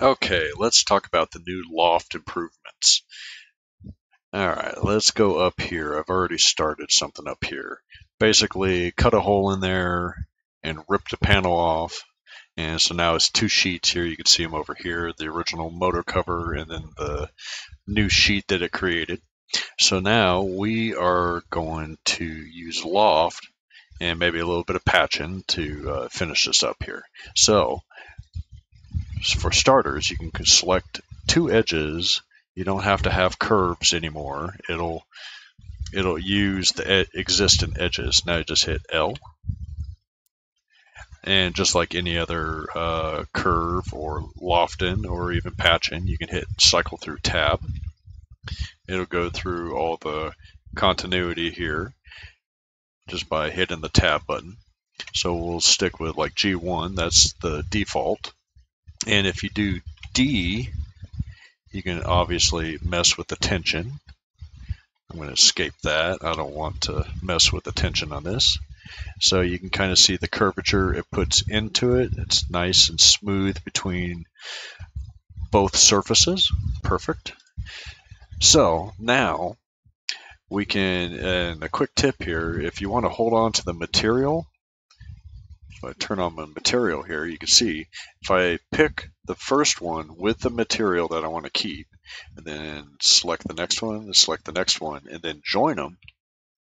Okay, let's talk about the new loft improvements. Alright, let's go up here. I've already started something up here. Basically, cut a hole in there and ripped the panel off. And so now it's two sheets here. You can see them over here, the original motor cover and then the new sheet that it created. So now we are going to use loft and maybe a little bit of patching to finish this up here. So, for starters, you can select two edges. You don't have to have curves anymore. It'll use the existing edges. Now you just hit L, and just like any other curve or lofting or even patching, you can hit cycle through tab. It'll go through all the continuity here just by hitting the tab button. So we'll stick with like G1. That's the default. And if you do D, you can obviously mess with the tension. I'm going to escape that. I don't want to mess with the tension on this. So you can kind of see the curvature it puts into it. It's nice and smooth between both surfaces. Perfect. So now we can, and a quick tip here, if you want to hold on to the material, if I turn on my material here, you can see if I pick the first one with the material that I want to keep and then select the next one and select the next one and then join them,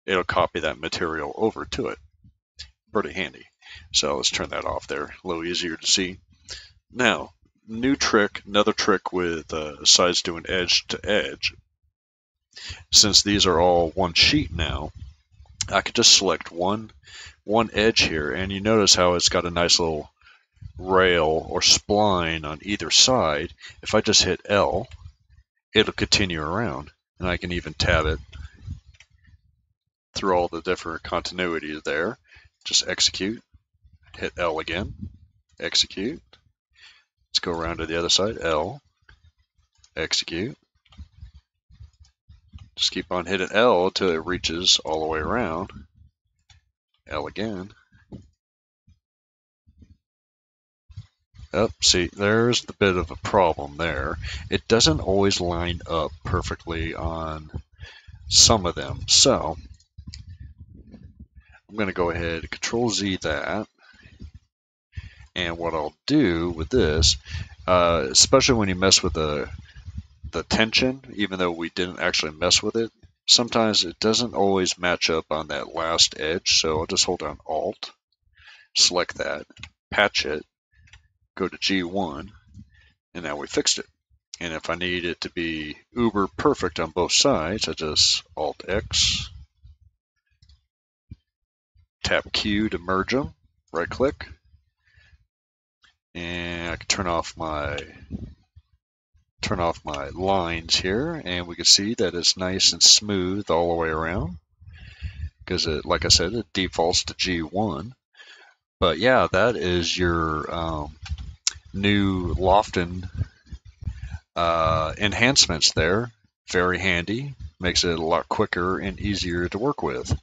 it'll copy that material over to it. Pretty handy. So let's turn that off there, a little easier to see. Now, new trick, another trick with sides doing edge to edge. Since these are all one sheet now, I could just select one edge here, and you notice how it's got a nice little rail or spline on either side. If I just hit L, it'll continue around, and I can even tab it through all the different continuities there. Just execute, hit L again, execute. Let's go around to the other side, L, execute. Just keep on hitting L until it reaches all the way around. L again. Oh, see, there's the bit of a problem there. It doesn't always line up perfectly on some of them. So I'm going to go ahead and Control Z that. And what I'll do with this, especially when you mess with the tension, even though we didn't actually mess with it, sometimes it doesn't always match up on that last edge, so I'll just hold down Alt, select that, patch it, go to G1, and now we fixed it. And if I need it to be uber perfect on both sides, I just Alt X, tap Q to merge them, right click, and I can turn off my lines here, and we can see that it's nice and smooth all the way around because, like I said, it defaults to G1. But yeah, that is your new lofting enhancements there. Very handy, makes it a lot quicker and easier to work with.